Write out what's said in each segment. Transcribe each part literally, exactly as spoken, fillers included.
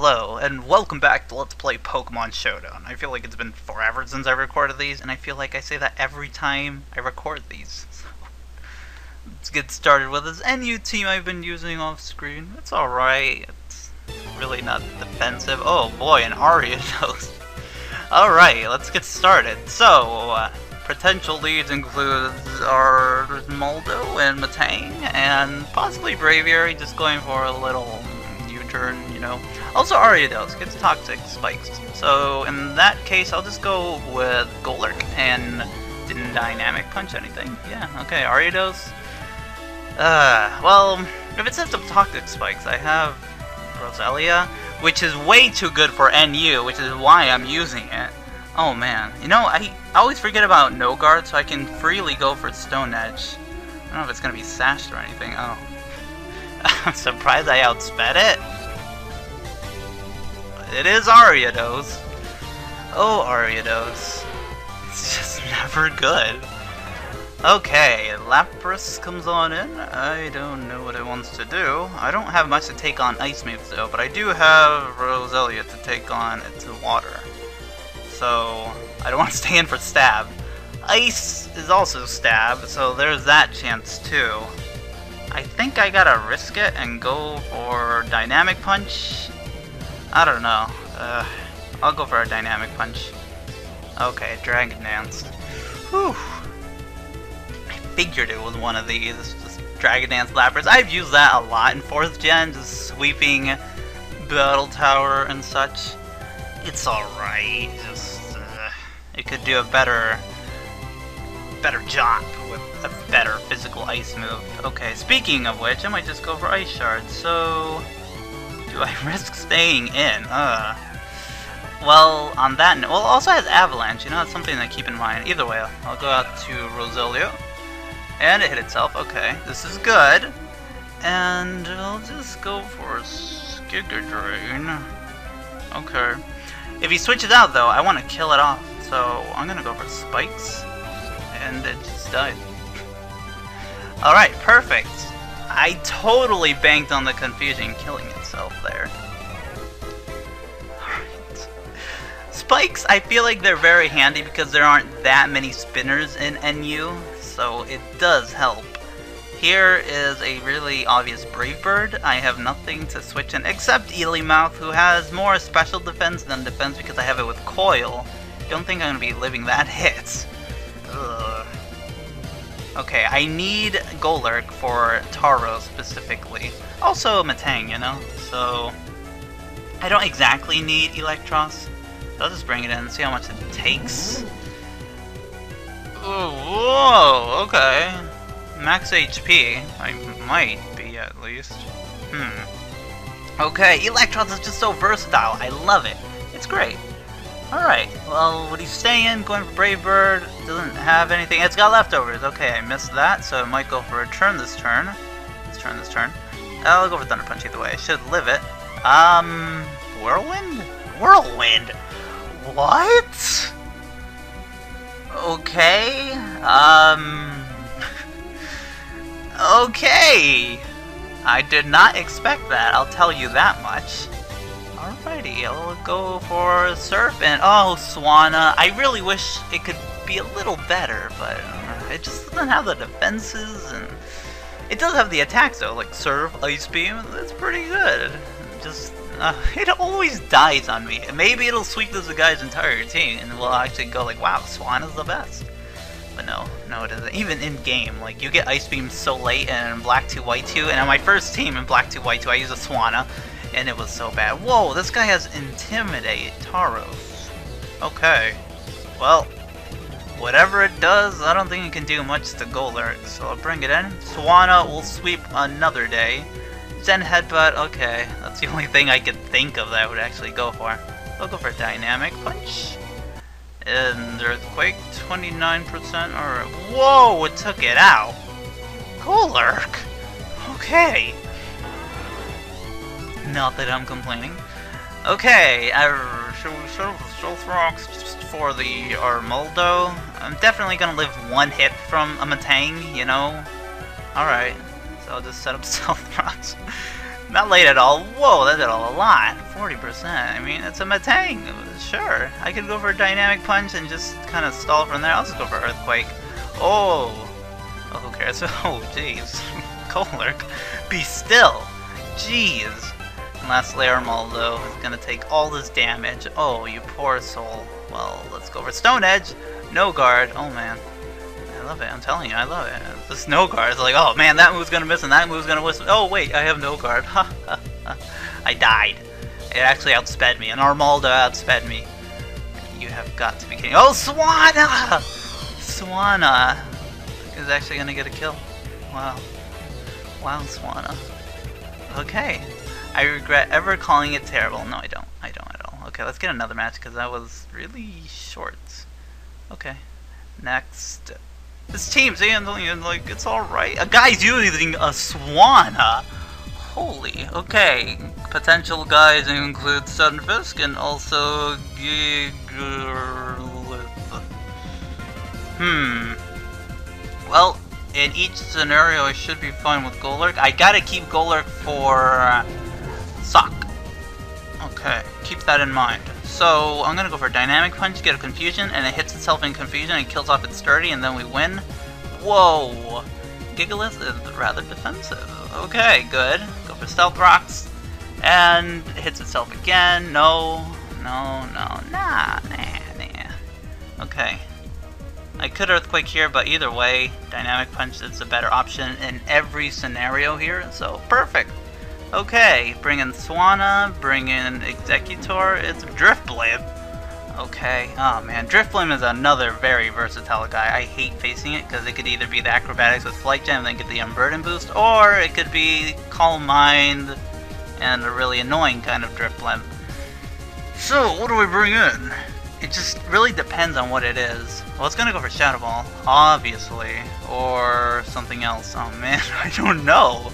Hello, and welcome back to Let's Play Pokémon Showdown. I feel like it's been forever since I recorded these, and I feel like I say that every time I record these. So, let's get started with this N U team I've been using off screen. It's alright, it's really not defensive. Oh boy, an Ariados. Alright, let's get started. So, uh, potential leads include our Armaldo and Matang, and possibly Braviary, just going for a little U-turn, you know. Also, Ariados gets toxic spikes, so in that case, I'll just go with Golurk and didn't dynamic punch anything. Yeah, okay, Ariados. Uh, well, if it sets up toxic spikes, I have Roselia, which is way too good for N U, which is why I'm using it. Oh man, you know, I, I always forget about no guard, so I can freely go for Stone Edge. I don't know if it's gonna be sashed or anything. Oh, I'm surprised I outsped it. It is Ariados. Oh, Ariados. It's just never good. Okay, Lapras comes on in. I don't know what it wants to do. I don't have much to take on ice moves though, but I do have Roselia to take on its water. So, I don't want to stay in for stab. Ice is also stab, so there's that chance too. I think I gotta risk it and go for dynamic punch. I don't know. Uh, I'll go for a dynamic punch. Okay, Dragon Dance. Whew. I figured it was one of these. Just Dragon Dance Lapras. I've used that a lot in fourth gen, just sweeping Battle Tower and such. It's alright, just uh, it could do a better better job with a better physical ice move. Okay, speaking of which, I might just go for Ice Shard, so do I risk staying in? Uh, well, on that note, well, also has Avalanche, you know, that's something to keep in mind. Either way, I'll go out to Roselia, and it hit itself, okay, this is good, and I'll just go for Gigadrine, okay. If he switches out though, I want to kill it off, so I'm gonna go for Spikes, and it just died. Alright, perfect! I totally banked on the confusion killing itself there. Alright. Spikes, I feel like they're very handy because there aren't that many spinners in N U, so it does help. Here is a really obvious Brave Bird. I have nothing to switch in except Elymouth, who has more special defense than defense because I have it with Coil. Don't think I'm going to be living that hit. Ugh. Okay, I need Golurk for Tauros specifically. Also Metang, you know? So, I don't exactly need Eelektross. I'll just bring it in and see how much it takes. Oh, whoa, okay. Max H P, I might be at least. Hmm. Okay, Eelektross is just so versatile. I love it. It's great. Alright, well, what he's saying, going for Brave Bird, doesn't have anything. It's got leftovers. Okay, I missed that, so I might go for a turn this turn. Let's turn this turn. I'll go for Thunder Punch either way. I should live it. Um, Whirlwind? Whirlwind? What? Okay, um... Okay! I did not expect that, I'll tell you that much. Alrighty, I'll go for Serpent. Oh, Swanna. I really wish it could be a little better, but it just doesn't have the defenses, and it does have the attacks though, like Surf, Ice Beam, that's pretty good. Just, uh, it always dies on me. Maybe it'll sweep this guy's entire team, and we'll actually go like, wow, Swanna's the best. But no, no it isn't. Even in-game, like, you get Ice Beam so late and Black two White two, and on my first team in Black two White two, I used a Swanna, and it was so bad. Whoa, this guy has Intimidate Tauros. Okay. Well, whatever it does, I don't think it can do much to Golurk, so I'll bring it in. Swanna will sweep another day. Zen Headbutt, okay. That's the only thing I could think of that I would actually go for. I'll go for Dynamic Punch. And Earthquake, twenty-nine percent, or... Whoa, it took it out! Golurk! Okay! Not that I'm complaining. Okay, I Stealth Rocks for the Armaldo. I'm definitely gonna live one hit from a Metang, you know? Alright, so I'll just set up Stealth Rocks. Not late at all. Whoa, that did a lot. forty percent. I mean, it's a Metang. Sure, I could go for a Dynamic Punch and just kind of stall from there. I'll just go for Earthquake. Oh! Oh, who cares? Oh, jeez. Golurk, be still! Jeez! And lastly, Armaldo is gonna take all this damage. Oh, you poor soul. Well, let's go for Stone Edge! No Guard! Oh, man. I love it. I'm telling you, I love it. The Snow Guard is like, oh, man, that move's gonna miss and that move's gonna miss. Oh, wait, I have no Guard. Ha ha ha. I died. It actually outsped me, and Armaldo outsped me. You have got to be kidding. Oh, Swanna! Swanna is actually gonna get a kill. Wow. Wow, Swanna. Okay. I regret ever calling it terrible. No, I don't. I don't at all. Okay, let's get another match, because that was really short. Okay. Next. This team's handling, like, it's alright. A guy's using a Swanna. Holy. Okay. Potential guys include Sunfisk and also Gigalith. Hmm. Well, in each scenario, I should be fine with Golurk. I gotta keep Golurk for uh, Sock. Okay, keep that in mind. So, I'm gonna go for Dynamic Punch, get a Confusion, and it hits itself in Confusion and kills off its Sturdy, and then we win. Whoa! Gigalith is rather defensive. Okay, good. Go for Stealth Rocks. And it hits itself again. No, no, no, nah, nah, nah. Okay. I could Earthquake here, but either way, Dynamic Punch is a better option in every scenario here, so perfect. Okay, bring in Swanna, bring in Exeggutor, it's Drifblim. Okay, oh man, Drifblim is another very versatile guy. I hate facing it, because it could either be the Acrobatics with Flight Gem and then get the Unburden boost, or it could be Calm Mind and a really annoying kind of Drifblim. So, what do we bring in? It just really depends on what it is. Well, it's gonna go for Shadow Ball, obviously, or something else. Oh man, I don't know.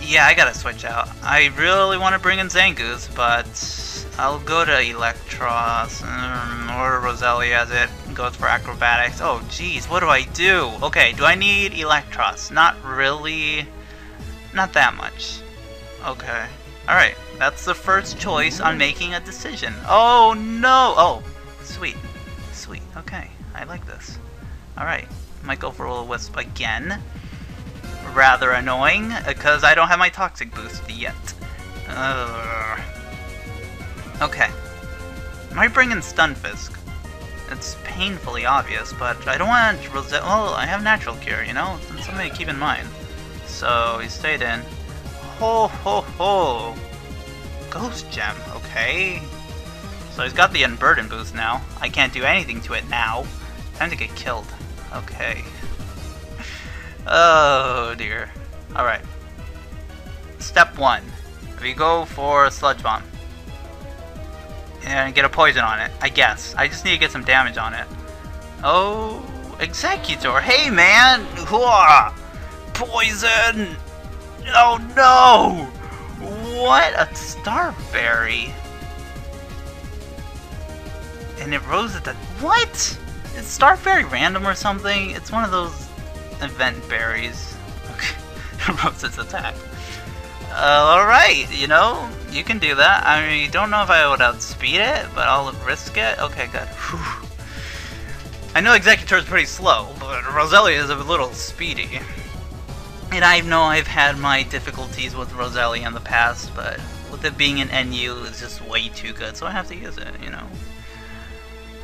Yeah, I gotta switch out. I really want to bring in Zangoose, but I'll go to Eelektross or Roselia as it goes for Acrobatics. Oh jeez, what do I do? Okay, do I need Eelektross? Not really. Not that much. Okay. Alright, that's the first choice on making a decision. Oh no! Oh, sweet. Sweet, okay. I like this. Alright, might go for Will-O-Wisp again. Rather annoying, because I don't have my Toxic boost yet. Ugh. Okay. Might bring in Stunfisk. It's painfully obvious, but I don't want to... Well, I have Natural Cure, you know? It's something to keep in mind. So, he stayed in. Ho ho ho! Ghost Gem, okay. So he's got the Unburden boost now. I can't do anything to it now. Time to get killed. Okay. Oh dear. Alright. Step one. We go for Sludge Bomb. And get a poison on it, I guess. I just need to get some damage on it. Oh, Exeggutor! Hey man! Hooah! Poison! Oh no! What a Starberry! And it rose at the... What? Is Starberry random or something? It's one of those event berries. Okay, it rose its attack. Uh, Alright, you know, you can do that. I mean, don't know if I would outspeed it, but I'll risk it. Okay, good. Whew. I know Exeggutor is pretty slow, but Roselia is a little speedy. And I know I've had my difficulties with Roselia in the past, but with it being an N U, it's just way too good, so I have to use it, you know.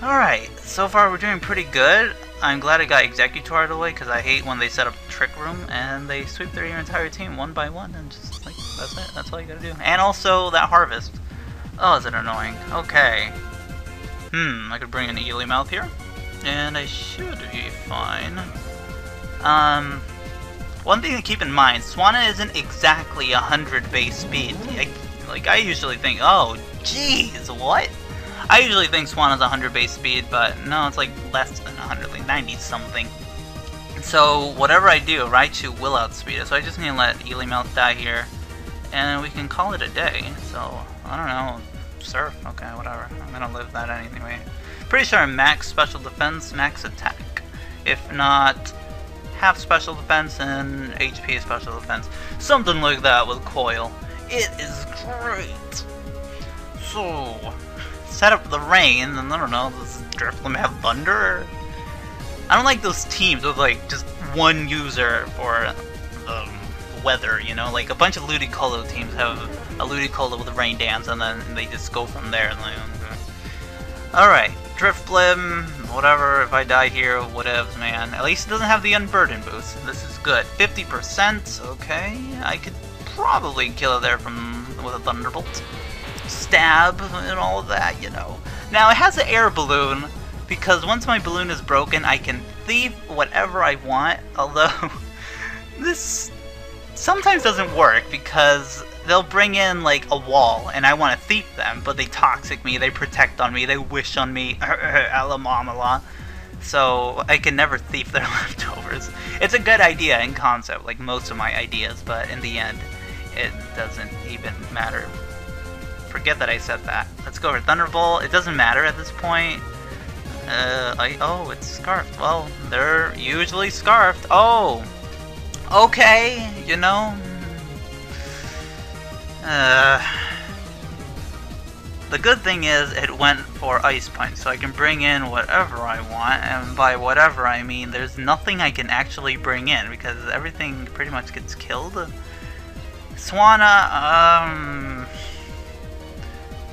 Alright, so far we're doing pretty good. I'm glad I got Exeggutor out of the way, because I hate when they set up Trick Room and they sweep through your entire team one by one, and just, like, that's it, that's all you gotta do. And also, that Harvest. Oh, is it annoying. Okay. Hmm, I could bring an Elymouth here, and I should be fine. Um... One thing to keep in mind, Swanna isn't exactly one hundred base speed. I, like, I usually think, oh, jeez, what? I usually think Swanna's one hundred base speed, but no, it's like less than one hundred, like ninety something. So, whatever I do, Raichu will outspeed it, so I just need to let Elymouth die here, and we can call it a day. So, I don't know, Surf, okay, whatever. I'm gonna live that anyway. Pretty sure max special defense, max attack. If not... half special defense and H P special defense. Something like that with Coil. It is great! So, set up the rain, and I don't know, does Drifblim have thunder? I don't like those teams with like just one user for um, weather, you know? Like a bunch of Ludicolo teams have a Ludicolo with a rain dance, and then they just go from there. And like, alright, Drifblim, whatever, if I die here, whatevs, man. At least it doesn't have the Unburden boost. This is good. fifty percent, okay. I could probably kill it there from with a Thunderbolt. Stab, and all of that, you know. Now, it has an air balloon, because once my balloon is broken, I can thief whatever I want, although this sometimes doesn't work, because they'll bring in, like, a wall, and I want to thief them, but they toxic me, they protect on me, they wish on me, alamamala. So, I can never thief their leftovers. It's a good idea in concept, like most of my ideas, but in the end, it doesn't even matter. Forget that I said that. Let's go for Thunderbolt. It doesn't matter at this point. Uh, I, oh, it's scarfed. Well, they're usually scarfed. Oh! Okay, you know. Uh, the good thing is it went for Ice Punch, so I can bring in whatever I want, and by whatever I mean there's nothing I can actually bring in, because everything pretty much gets killed. Swanna, um...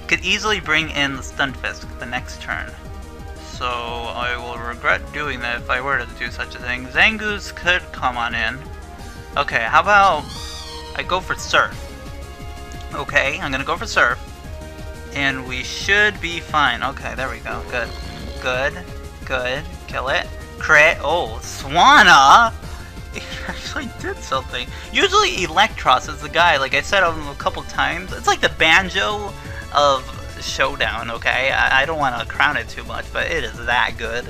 could easily bring in the Stunfisk the next turn. So I will regret doing that if I were to do such a thing. Zangoose could come on in. Okay, how about I go for Surf. Okay, I'm gonna go for Surf. And we should be fine. Okay, there we go. Good. Good. Good. Kill it. Crit. Oh, Swanna! It actually did something. Usually Eelektross is the guy, like I said him a couple times. It's like the banjo of Showdown, okay? I, I don't want to crown it too much, but it is that good.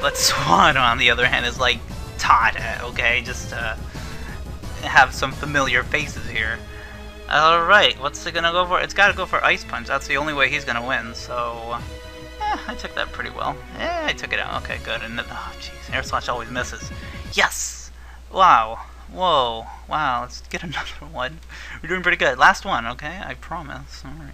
But Swanna, on the other hand, is like Tata, okay? Just to have some familiar faces here. Alright, what's it gonna go for? It's gotta go for Ice Punch. That's the only way he's gonna win, so... Eh, I took that pretty well. Eh, I took it out. Okay, good. And then, oh, jeez. Air Slash always misses. Yes! Wow. Whoa. Wow, let's get another one. We're doing pretty good. Last one, okay? I promise. Alright.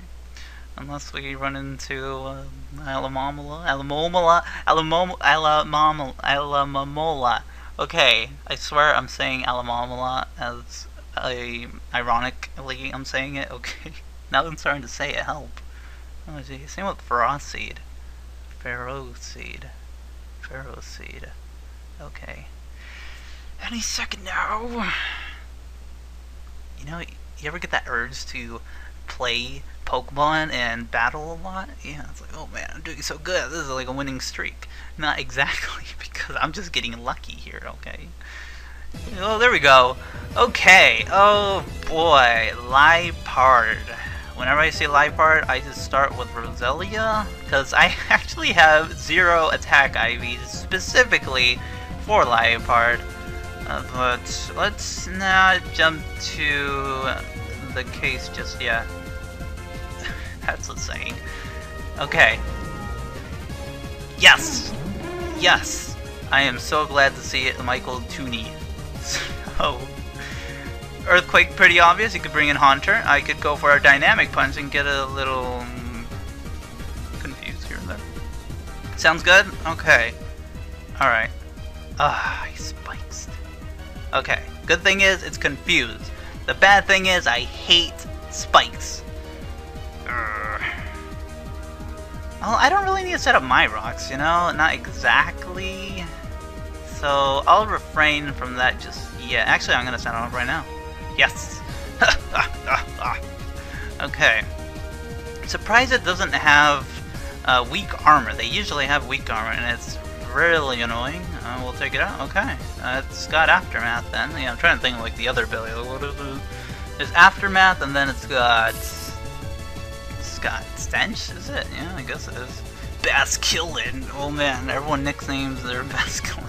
Unless we run into... Uh, Alamomola? Alamomola? Alamomola? Alamomola? Alamomola? Okay. I swear I'm saying Alamomola as... I, ironically, I'm saying it, okay. Now that I'm starting to say it, help. Oh, gee. Same with Ferroseed. Ferroseed. Ferroseed. Okay. Any second now! You know, you ever get that urge to play Pokemon and battle a lot? Yeah, it's like, oh man, I'm doing so good. This is like a winning streak. Not exactly, because I'm just getting lucky here, okay? Oh, there we go. Okay. Oh boy, Lapras. Whenever I say Lapras, I just start with Roselia, because I actually have zero attack I Vs specifically for Lapras. Uh, but let's not jump to the case just yet. That's the saying. Okay. Yes. Yes. I am so glad to see it, Michael Tooney. So, Earthquake, pretty obvious. You could bring in Haunter. I could go for a Dynamic Punch and get a little um, confused here and there. Sounds good? Okay. Alright. Ah, he spikes. Okay. Good thing is, it's confused. The bad thing is, I hate spikes. Urgh. Well, I don't really need to set up my rocks, you know? Not exactly... So, I'll refrain from that just yet. Actually, I'm going to set it up right now. Yes! Okay. Surprised it doesn't have uh, weak armor. They usually have weak armor, and it's really annoying. Uh, we'll take it out. Okay. Uh, it's got Aftermath, then. Yeah, I'm trying to think of, like, the other Billy. There's Aftermath, and then it's got... It's got Stench, is it? Yeah, I guess it is. Basculin! Oh, man. Everyone nicknames their Basculin.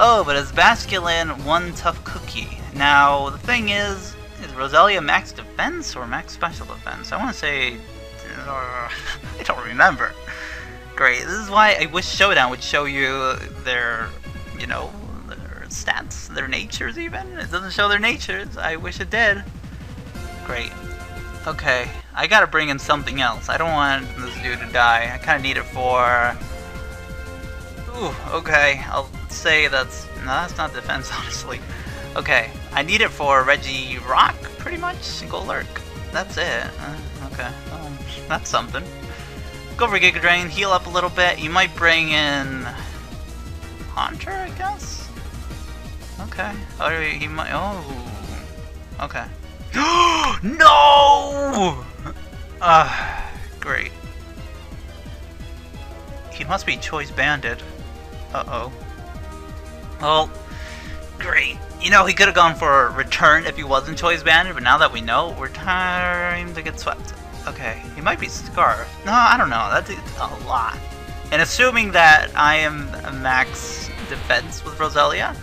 Oh, but it's Basculin, one tough cookie. Now, the thing is, is Roselia max defense or max special defense? I want to say... Uh, I don't remember. Great, this is why I wish Showdown would show you their, you know, their stats, their natures even. It doesn't show their natures, I wish it did. great. Okay, I gotta bring in something else. I don't want this dude to die. I kinda need it for... Ooh, okay. I'll say that's... No, that's not defense, honestly. Okay, I need it for Regirock, pretty much. Golurk. That's it. Uh, okay, oh, that's something. Go for Giga Drain, heal up a little bit. You might bring in... Haunter, I guess? Okay. Oh, he might... Oh. Okay. No! Uh, great. He must be choice banded. Uh-oh. Well, great. You know, he could have gone for return if he wasn't choice banded, but now that we know, we're time to get swept. Okay, he might be scarfed. No, I don't know. That's a lot. And assuming that I am a max defense with Roselia,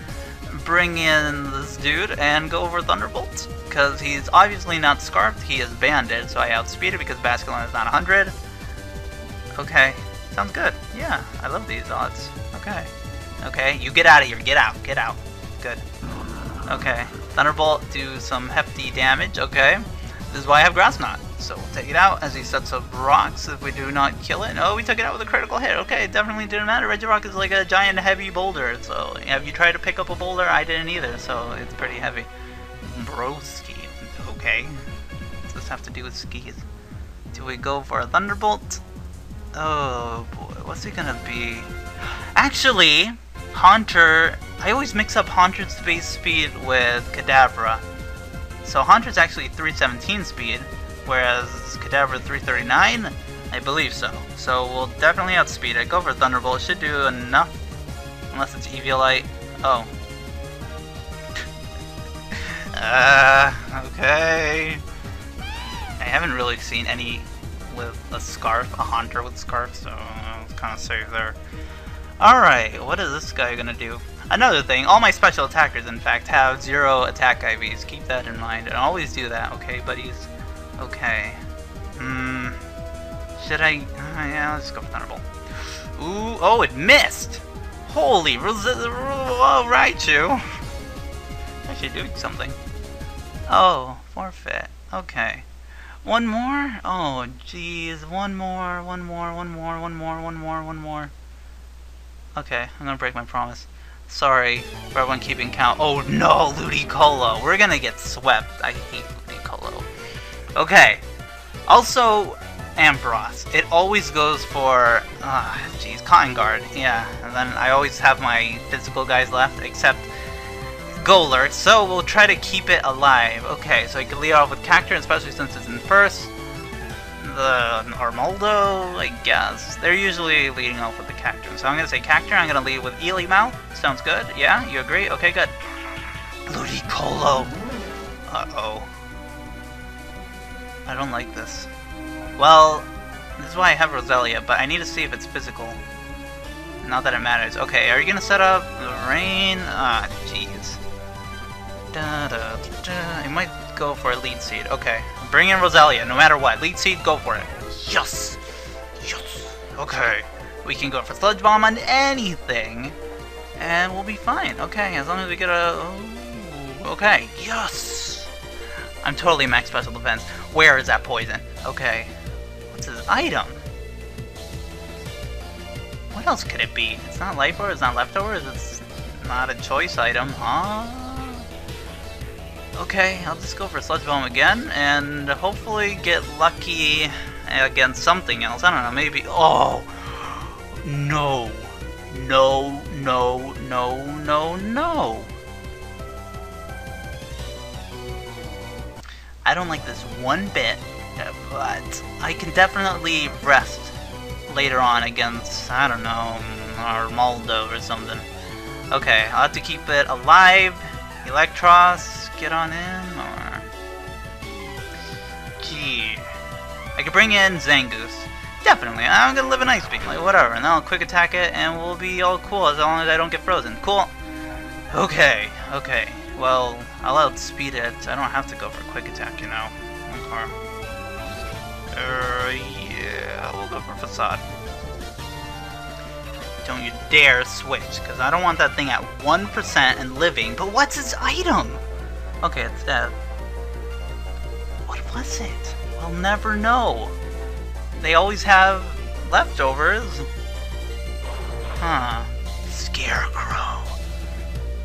bring in this dude and go over Thunderbolt. Because he's obviously not scarfed, he is banded, so I outspeed it because Basculin is not one hundred. Okay, sounds good. Yeah, I love these odds. Okay. Okay, you get out of here. Get out. Get out. Good. Okay. Thunderbolt do some hefty damage. Okay. This is why I have Grass Knot. So we'll take it out as he sets up rocks if we do not kill it. Oh, we took it out with a critical hit. Okay, it definitely didn't matter. Regirock is like a giant heavy boulder. So have you tried to pick up a boulder? I didn't either, so it's pretty heavy. Broski. Okay. What's this have to do with skis? Do we go for a Thunderbolt? Oh boy, what's he gonna be? Actually, Haunter... I always mix up Haunter's base speed with Kadabra. So Haunter's actually three seventeen speed, whereas Kadabra three thirty-nine? I believe so. So we'll definitely outspeed it. Go for Thunderbolt. Should do enough. Unless it's Eviolite. Oh. Uh, okay. I haven't really seen any with a scarf, a Haunter with scarf, so I was kind of safe there. Alright, what is this guy gonna do? Another thing, all my special attackers, in fact, have zero attack I Vs. Keep that in mind, and always do that, okay, buddies? Okay. Hmm. Should I... Uh, yeah, let's go for Thunderbolt. Ooh, oh, it missed! Holy... Oh, Raichu! Actually doing something. Oh, forfeit. Okay. One more? Oh, jeez. One more, one more, one more, one more, one more, one more. Okay, I'm gonna break my promise. Sorry for everyone keeping count. Oh no, Ludicolo. We're gonna get swept. I hate Ludicolo. Okay. Also, Ampharos. It always goes for... Ah, uh, jeez. Cotton Guard. Yeah. And then I always have my physical guys left, except... Golurk, so we'll try to keep it alive. Okay, so I can lead off with Cacturne, especially since it's in first. The Armaldo, I guess. They're usually leading off with the Cacturne. So I'm going to say Cacturne, I'm going to lead with Elymouth. Sounds good. Yeah, you agree? Okay, good. Ludicolo. Uh-oh. I don't like this. Well, this is why I have Roselia, but I need to see if it's physical. Not that it matters. Okay, are you going to set up the rain? Ah, jeez. Da, da, da. It might go for a lead seed. Okay, bring in Roselia, no matter what. Lead seed, go for it. Yes! Yes! Okay, we can go for Sludge Bomb on anything, and we'll be fine. Okay, as long as we get a... Ooh, okay, yes! I'm totally max special defense. Where is that poison? Okay, what's his item? What else could it be? It's not life orb, it's not leftovers, it's not a choice item, huh? Okay, I'll just go for Sludge Bomb again, and hopefully get lucky against something else. I don't know, maybe... Oh! No. No, no, no, no, no! I don't like this one bit, but I can definitely rest later on against, I don't know, Armaldo or something. Okay, I'll have to keep it alive. Eelektross... Get on in, or... Gee... I could bring in Zangoose. Definitely, I'm gonna live an Ice Beam, like whatever, and then I'll quick attack it, and we'll be all cool as long as I don't get frozen. Cool! Okay, okay. Well, I'll outspeed it. I don't have to go for a quick attack, you know. Okay. Uh, yeah, we'll go for Facade. Don't you dare switch, because I don't want that thing at one percent and living, but what's its item? Okay, it's dead. What was it? We'll never know. They always have leftovers. Huh. Scarecrow.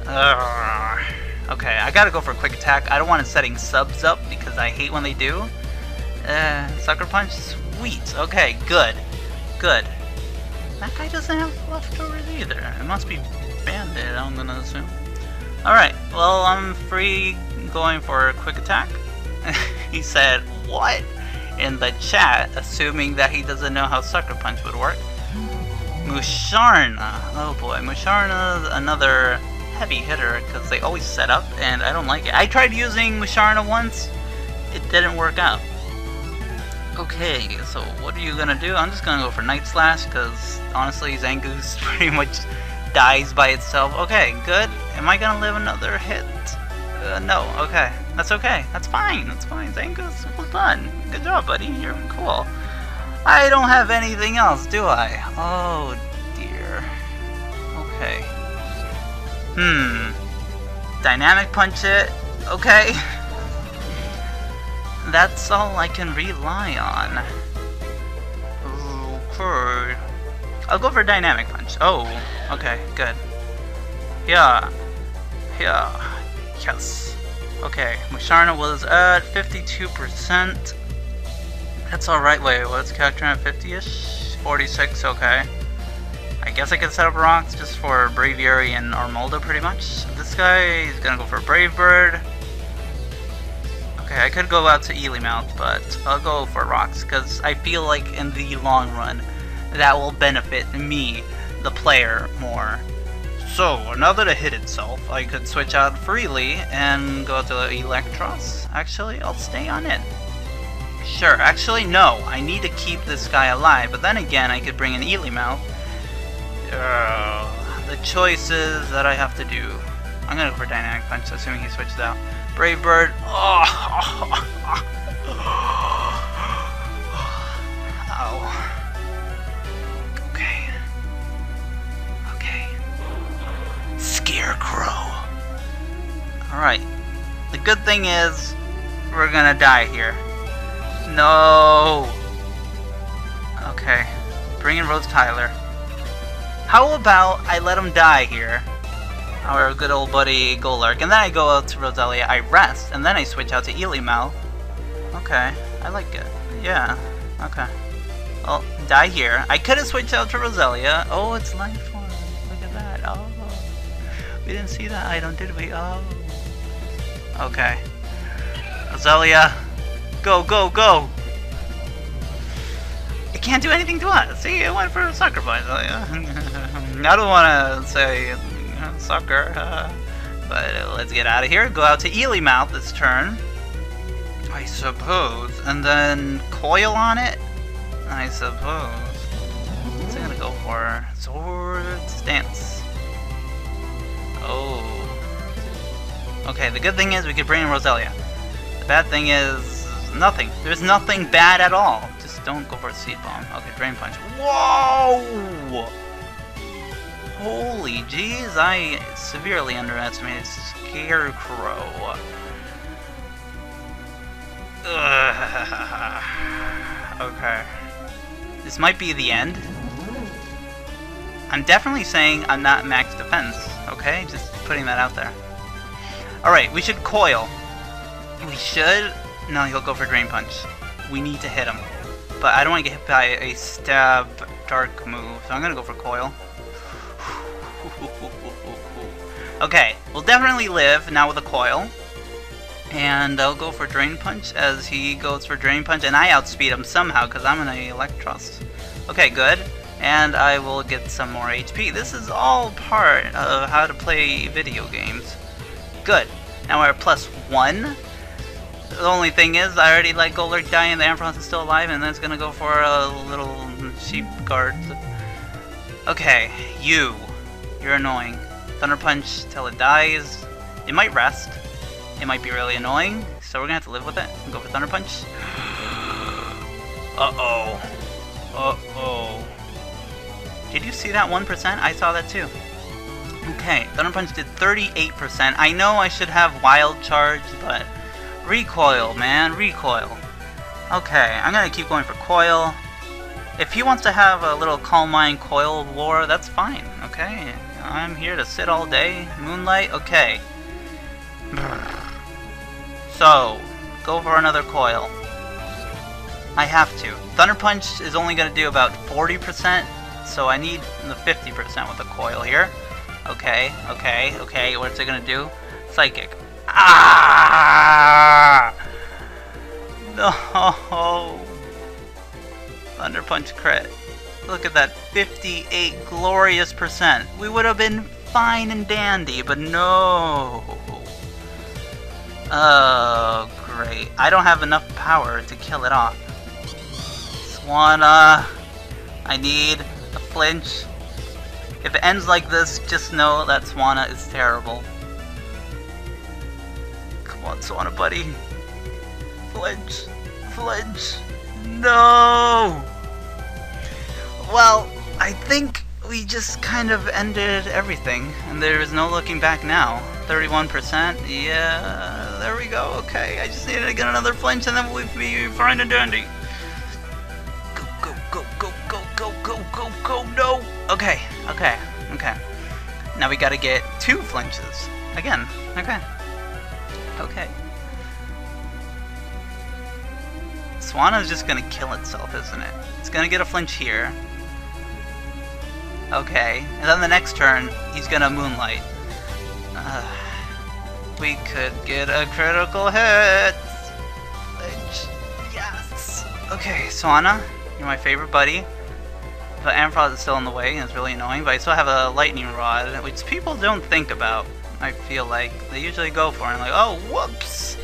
Urgh. Okay, I gotta go for a quick attack. I don't want it setting subs up because I hate when they do. Uh, Sucker Punch? Sweet. Okay, good. Good. That guy doesn't have leftovers either. It must be Bandit, I'm gonna assume. Alright, well, I'm free going for a quick attack. He said, what? In the chat, assuming that he doesn't know how Sucker Punch would work. Musharna. Oh boy, Musharna's another heavy hitter because they always set up and I don't like it. I tried using Musharna once, it didn't work out. Okay, so what are you gonna do? I'm just gonna go for Night Slash because honestly Zangoose pretty much dies by itself. Okay, good. Am I gonna live another hit? Uh, no, okay. That's okay. That's fine. That's fine. Zangoose, well done. Good job, buddy. You're cool. I don't have anything else, do I? Oh, dear. Okay. Hmm. Dynamic punch it. Okay. That's all I can rely on. Okay. I'll go for dynamic punch. Oh, okay, good. Yeah. Yeah. Yes. Okay, Musharna was at fifty-two percent. That's alright. Wait, what's Cacturne at fifty-ish? forty-six, okay. I guess I could set up rocks just for Braviary and Armaldo pretty much. This guy is gonna go for Brave Bird. Okay, I could go out to Elymouth, but I'll go for rocks because I feel like in the long run that will benefit me, the player, more. So, now that it hit itself, I could switch out freely and go to Eelektross. Actually, I'll stay on it. Sure, actually no, I need to keep this guy alive, but then again I could bring in Elymouth. Ugh, the choices that I have to do. I'm gonna go for Dynamic Punch, assuming he switches out. Brave Bird. Oh, oh, oh, oh. Ow. Okay. Okay. Scarecrow. Alright. The good thing is, we're gonna die here. No. Okay. Bring in Rose Tyler. How about I let him die here? Our good old buddy Golurk. And then I go out to Roselia, I rest, and then I switch out to Elymouth. Okay. I like it. Yeah. Okay. Well, die here. I could have switched out to Roselia. Oh, it's life form. Look at that. Oh. We didn't see that item, did we? Oh. Okay. Roselia. Go, go, go! It can't do anything to us! See, it went for a sucker punch. I don't want to say sucker, uh, but let's get out of here. Go out to Elymouth this turn, I suppose. And then coil on it, I suppose. What's it gonna go for? Sword stance. Oh. Okay, the good thing is we could bring in Roselia. The bad thing is nothing. There's nothing bad at all. Just don't go for a seed bomb. Okay, drain punch. Whoa! Holy jeez, I severely underestimated Scarecrow. Ugh. Okay. This might be the end. I'm definitely saying I'm not max defense, okay? Just putting that out there. Alright, we should coil. We should... No, he'll go for Drain Punch. We need to hit him. But I don't want to get hit by a stab dark move, so I'm going to go for Coil. Okay, we'll definitely live now with a Coil. And I'll go for Drain Punch as he goes for Drain Punch, and I outspeed him somehow because I'm an Eelektross. Okay, good. And I will get some more H P. This is all part of how to play video games. Good. Now we're at plus one. The only thing is, I already let Golurk die and the Ampharos is still alive, and that's gonna go for a little sheep guard. Okay, you. You're annoying. Thunder Punch till it dies. It might rest. It might be really annoying, so we're gonna have to live with it and go for Thunder Punch. Uh-oh. Uh-oh. Did you see that one percent? I saw that too. Okay, Thunder Punch did thirty-eight percent. I know I should have Wild Charge, but... Recoil, man, recoil. Okay, I'm gonna keep going for coil. If he wants to have a little calm mind coil war, that's fine. Okay, I'm here to sit all day. Moonlight, okay. So, go for another coil. I have to. Thunder Punch is only gonna do about forty percent, so I need the fifty percent with the coil here. Okay, okay, okay, what's it gonna do? Psychic. Ah! No! Thunder Punch crit. Look at that, fifty-eight glorious percent. We would have been fine and dandy, but no. Oh, great. I don't have enough power to kill it off. Swanna, I need a flinch. If it ends like this, just know that Swanna is terrible. Come on, Swanna, buddy. Flinch. Flinch. No! Well, I think we just kind of ended everything, and there is no looking back now. thirty-one percent, yeah, there we go, okay. I just needed to get another flinch, and then we'll be fine and dandy. Go, go, go, go, go, go, go, go, go, no! Okay, okay, okay. Now we gotta get two flinches. Again, okay. Okay. Swanna's just gonna kill itself, isn't it? It's gonna get a flinch here. Okay, and then the next turn, he's gonna Moonlight. Uh, we could get a critical hit! Flinch. Yes! Okay, Swanna, you're my favorite buddy. But Ampharos is still in the way, and it's really annoying, but I still have a lightning rod, which people don't think about, I feel like. They usually go for it, and like, oh, whoops!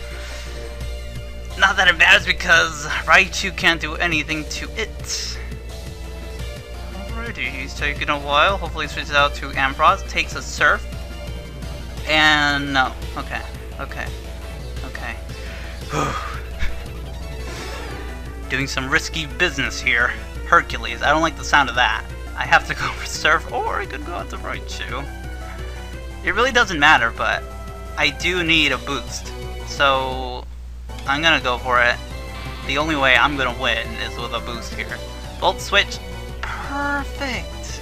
Not that it matters because Raichu can't do anything to it. Alrighty, he's taking a while. Hopefully he switches out to Ampharos, takes a Surf, and no. Okay, okay, okay. Doing some risky business here. Hercules, I don't like the sound of that. I have to go for Surf, or I could go out to Raichu. It really doesn't matter, but I do need a boost. So I'm gonna go for it. The only way I'm gonna win is with a boost here. Bolt switch. Perfect!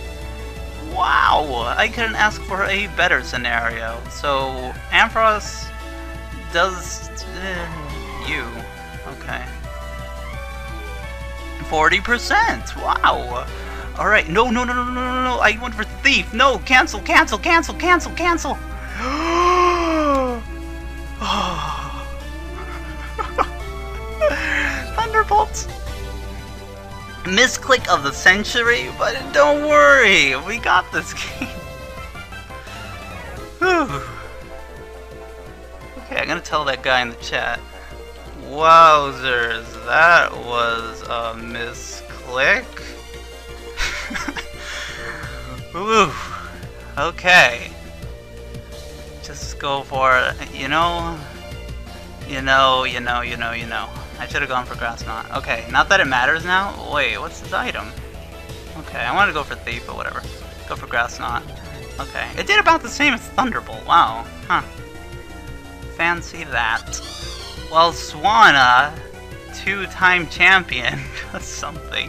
Wow! I couldn't ask for a better scenario. So, Ampharos does uh, you. Okay. forty percent! Wow! Alright, no, no, no, no, no, no, no, I went for Thief! No! Cancel, cancel, cancel, cancel, cancel! Oh. Thunderbolt! Misclick of the century, but don't worry, we got this game. Whew. Okay, I'm gonna tell that guy in the chat. Wowzers, that was a misclick. Woo. Okay. Just go for it, you know. You know, you know, you know, you know. I should have gone for Grass Knot. Okay, not that it matters now. Wait, what's this item? Okay, I wanted to go for Thief, but whatever. Go for Grass Knot. Okay, it did about the same as Thunderbolt. Wow, huh. Fancy that. Well, Swanna, two-time champion, that's something.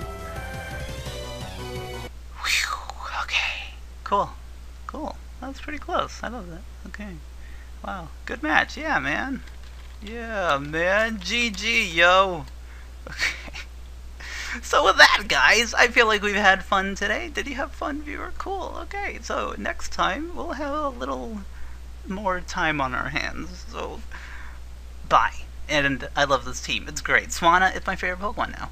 Whew, okay. Cool, cool. That was pretty close. I love that. Okay. Wow, good match. Yeah, man. Yeah, man. G G, yo. Okay. So with that, guys, I feel like we've had fun today. Did you have fun, viewer? Cool. Okay, so next time we'll have a little more time on our hands. So, bye. And I love this team. It's great. Swanna is my favorite Pokemon now.